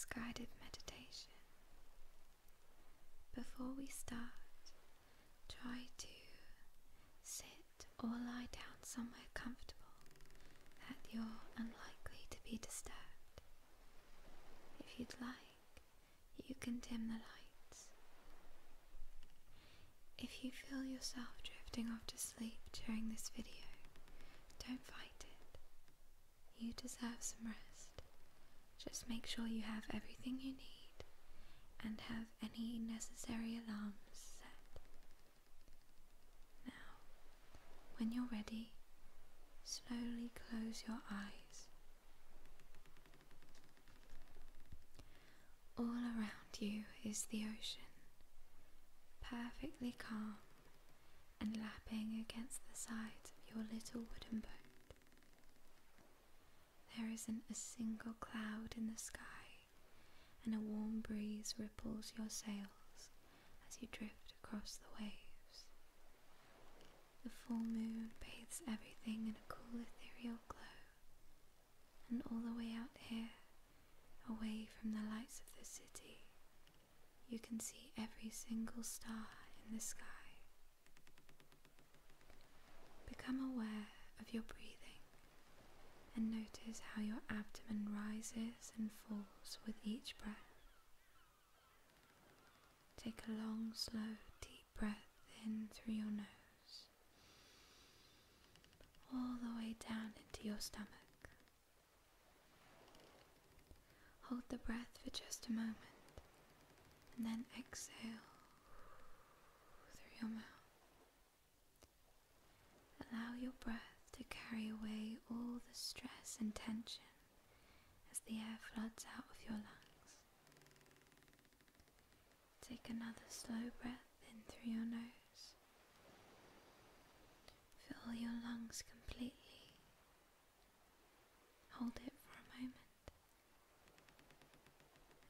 this guided meditation. Before we start, try to sit or lie down somewhere comfortable that you're unlikely to be disturbed. If you'd like, you can dim the lights. If you feel yourself drifting off to sleep during this video, don't fight it. You deserve some rest. Just make sure you have everything you need and have any necessary alarms set. Now, when you're ready, slowly close your eyes. All around you is the ocean, perfectly calm and lapping against the sides of your little wooden boat. There isn't a single cloud in the sky, and a warm breeze ripples your sails as you drift across the waves. The full moon bathes everything in a cool ethereal glow, and all the way out here, away from the lights of the city, you can see every single star in the sky. Become aware of your breathing, and notice how your abdomen rises and falls with each breath. Take a long, slow, deep breath in through your nose, all the way down into your stomach. Hold the breath for just a moment, and then exhale through your mouth. Allow your breath to carry away all the stress and tension as the air floods out of your lungs. Take another slow breath in through your nose. Fill your lungs completely. Hold it for a moment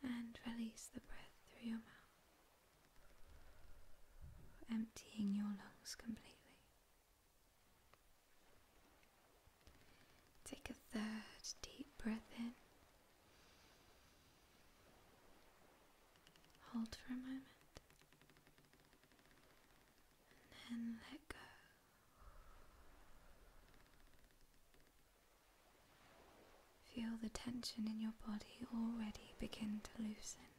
and release the breath through your mouth, emptying your lungs completely. Take a third deep breath in. Hold for a moment. And then let go. Feel the tension in your body already begin to loosen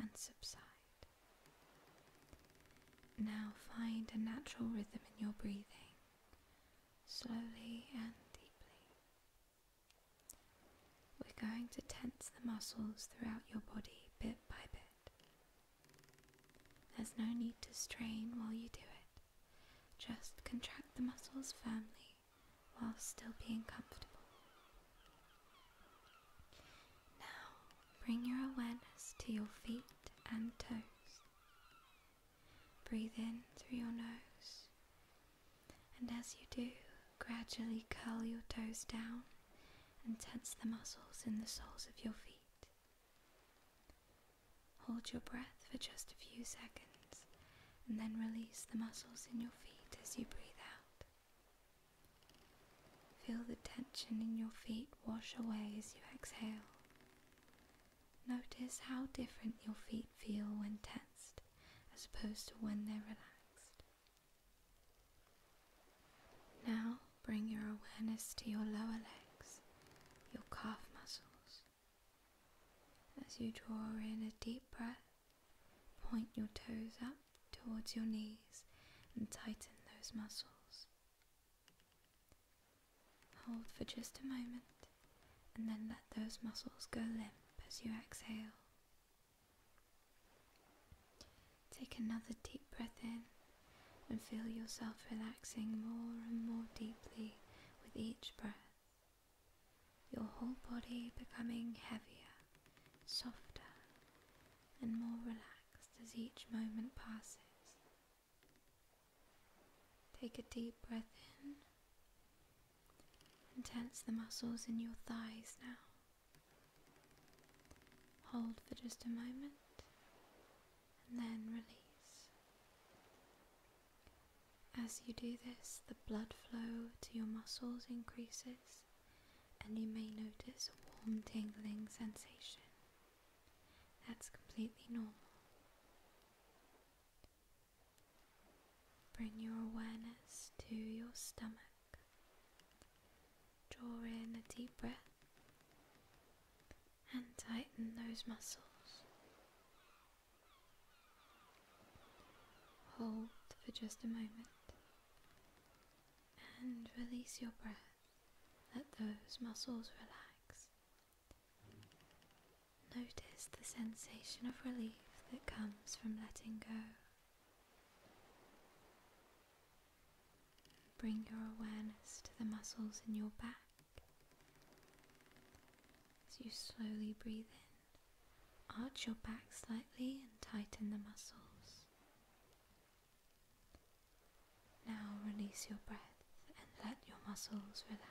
and subside. Now find a natural rhythm in your breathing, slowly and we're going to tense the muscles throughout your body bit by bit. There's no need to strain while you do it. Just contract the muscles firmly while still being comfortable. Now, bring your awareness to your feet and toes. Breathe in through your nose, and as you do, gradually curl your toes down and tense the muscles in the soles of your feet. Hold your breath for just a few seconds, and then release the muscles in your feet as you breathe out. Feel the tension in your feet wash away as you exhale. Notice how different your feet feel when tensed, as opposed to when they're relaxed. Now, bring your awareness to your lower leg, your calf muscles. As you draw in a deep breath, point your toes up towards your knees and tighten those muscles. Hold for just a moment and then let those muscles go limp as you exhale. Take another deep breath in and feel yourself relaxing more and more deeply with each breath. Your whole body becoming heavier, softer, and more relaxed as each moment passes. Take a deep breath in, and tense the muscles in your thighs now. Hold for just a moment, and then release. As you do this, the blood flow to your muscles increases, and you may notice a warm tingling sensation That's completely normal. Bring your awareness to your stomach. Draw in a deep breath and tighten those muscles. Hold for just a moment and release your breath. Let those muscles relax. Notice the sensation of relief that comes from letting go. Bring your awareness to the muscles in your back. As you slowly breathe in, arch your back slightly and tighten the muscles. Now release your breath and let your muscles relax.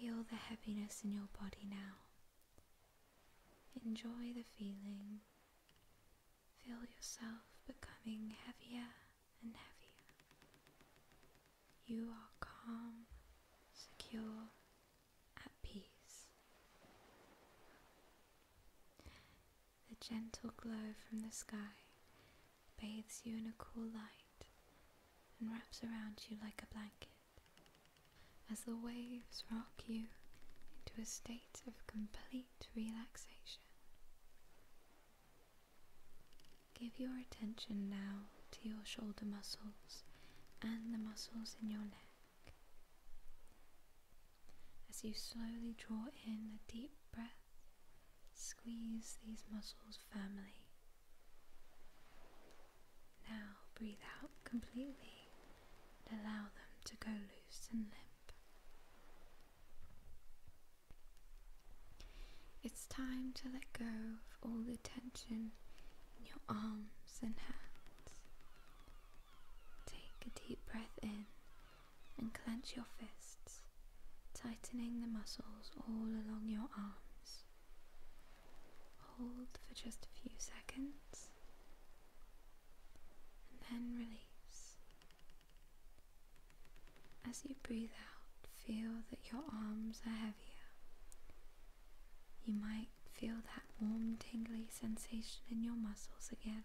Feel the heaviness in your body now. Enjoy the feeling. Feel yourself becoming heavier and heavier. You are calm, secure, at peace. The gentle glow from the sky bathes you in a cool light and wraps around you like a blanket. As the waves rock you into a state of complete relaxation. Give your attention now to your shoulder muscles and the muscles in your neck. As you slowly draw in a deep breath, squeeze these muscles firmly. Now breathe out completely and allow them to go loose and limp. It's time to let go of all the tension in your arms and hands. Take a deep breath in and clench your fists, tightening the muscles all along your arms. Hold for just a few seconds, and then release. As you breathe out, feel that your arms are heavier. You might feel that warm, tingly sensation in your muscles again.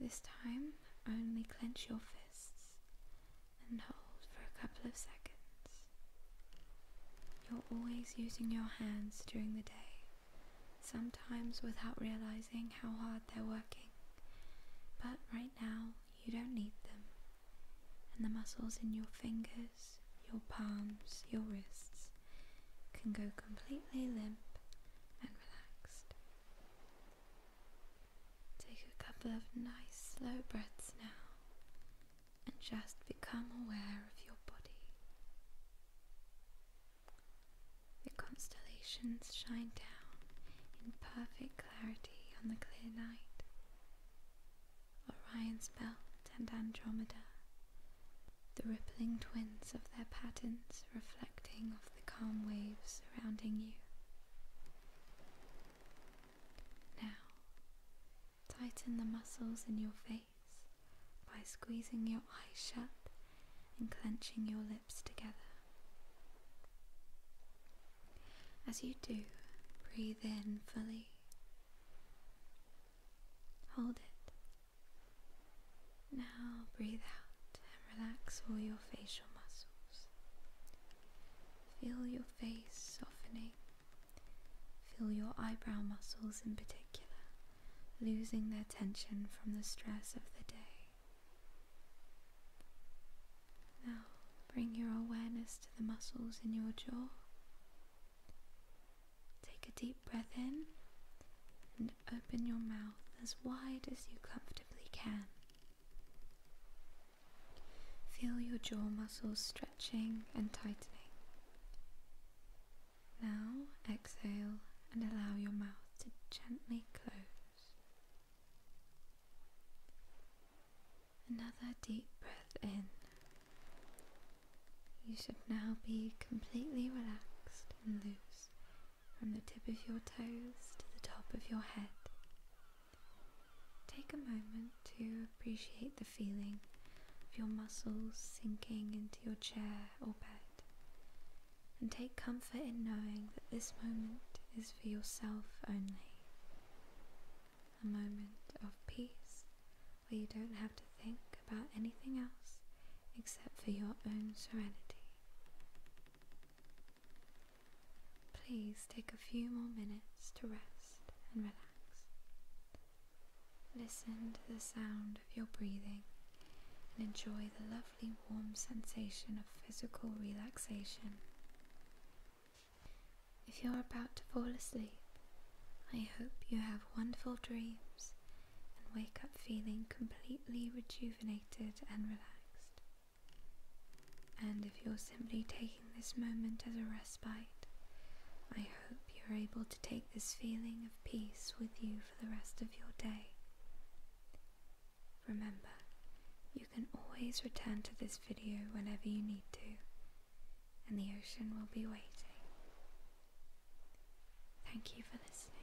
This time, only clench your fists and hold for a couple of seconds. You're always using your hands during the day, sometimes without realizing how hard they're working, but right now you don't need them, and the muscles in your fingers, your palms, your wrists can go completely limp and relaxed. Take a couple of nice slow breaths now, and just become aware of your body. The constellations shine down in perfect clarity on the clear night. Orion's Belt and Andromeda, the rippling twins of their patterns reflecting off the calm waves surrounding you. Now, tighten the muscles in your face by squeezing your eyes shut and clenching your lips together. As you do, breathe in fully. Hold it. Now breathe out and relax all your facial muscles. Feel your face softening. Feel your eyebrow muscles in particular losing their tension from the stress of the day. Now, bring your awareness to the muscles in your jaw. Take a deep breath in and open your mouth as wide as you comfortably can. Feel your jaw muscles stretching and tightening. Now, exhale and allow your mouth to gently close. Another deep breath in. You should now be completely relaxed and loose from the tip of your toes to the top of your head. Take a moment to appreciate the feeling of your muscles sinking into your chair or bed and take comfort in knowing that this moment is for yourself only. A moment of peace where you don't have to think about anything else except for your own serenity. Please take a few more minutes to rest and relax. Listen to the sound of your breathing and enjoy the lovely warm sensation of physical relaxation. If you're about to fall asleep, I hope you have wonderful dreams and wake up feeling completely rejuvenated and relaxed. And if you're simply taking this moment as a respite, I hope you're able to take this feeling of peace with you for the rest of your day. Remember, you can always return to this video whenever you need to, and the ocean will be waiting. Thank you for listening.